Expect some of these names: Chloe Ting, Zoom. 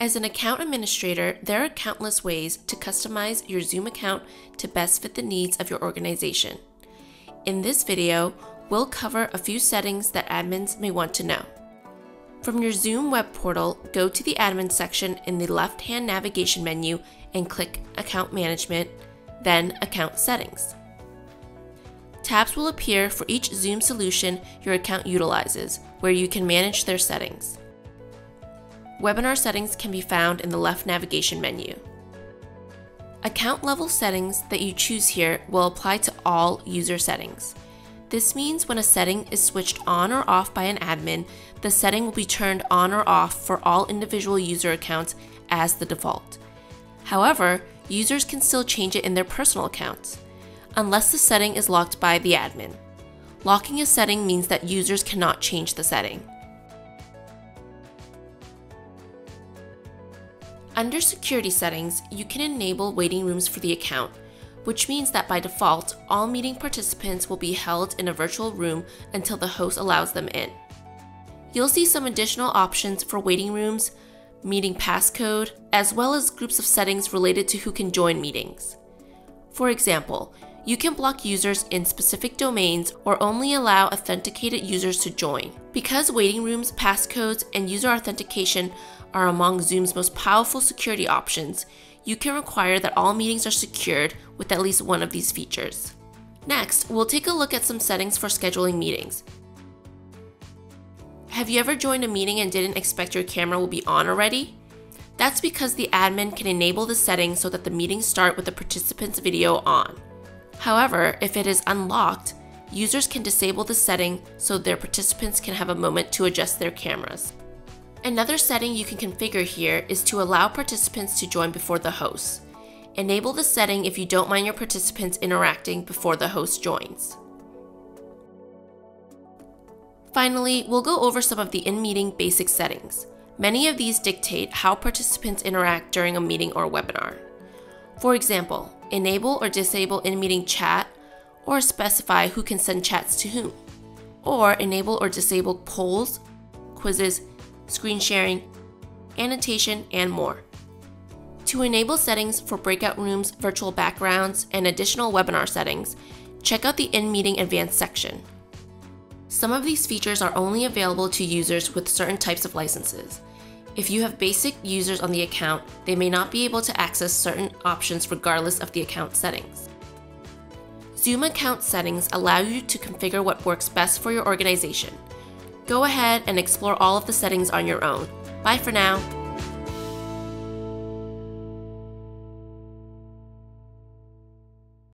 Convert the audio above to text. As an account administrator, there are countless ways to customize your Zoom account to best fit the needs of your organization. In this video, we'll cover a few settings that admins may want to know. From your Zoom web portal, go to the admin section in the left-hand navigation menu and click Account Management, then Account Settings. Tabs will appear for each Zoom solution your account utilizes, where you can manage their settings. Webinar settings can be found in the left navigation menu. Account level settings that you choose here will apply to all user settings. This means when a setting is switched on or off by an admin, the setting will be turned on or off for all individual user accounts as the default. However, users can still change it in their personal accounts, unless the setting is locked by the admin. Locking a setting means that users cannot change the setting. Under Security Settings, you can enable waiting rooms for the account, which means that by default, all meeting participants will be held in a virtual room until the host allows them in. You'll see some additional options for waiting rooms, meeting passcode, as well as groups of settings related to who can join meetings. For example, you can block users in specific domains or only allow authenticated users to join. Because waiting rooms, passcodes, and user authentication are among Zoom's most powerful security options, you can require that all meetings are secured with at least one of these features. Next, we'll take a look at some settings for scheduling meetings. Have you ever joined a meeting and didn't expect your camera will be on already? That's because the admin can enable the setting so that the meetings start with the participant's video on. However, if it is unlocked, users can disable the setting so their participants can have a moment to adjust their cameras. Another setting you can configure here is to allow participants to join before the host. Enable the setting if you don't mind your participants interacting before the host joins. Finally, we'll go over some of the in-meeting basic settings. Many of these dictate how participants interact during a meeting or webinar. For example, enable or disable in-meeting chat, or specify who can send chats to whom, or enable or disable polls, quizzes, screen sharing, annotation, and more. To enable settings for breakout rooms, virtual backgrounds, and additional webinar settings, check out the In-Meeting Advanced section. Some of these features are only available to users with certain types of licenses. If you have basic users on the account, they may not be able to access certain options regardless of the account settings. Zoom account settings allow you to configure what works best for your organization. Go ahead and explore all of the settings on your own. Bye for now.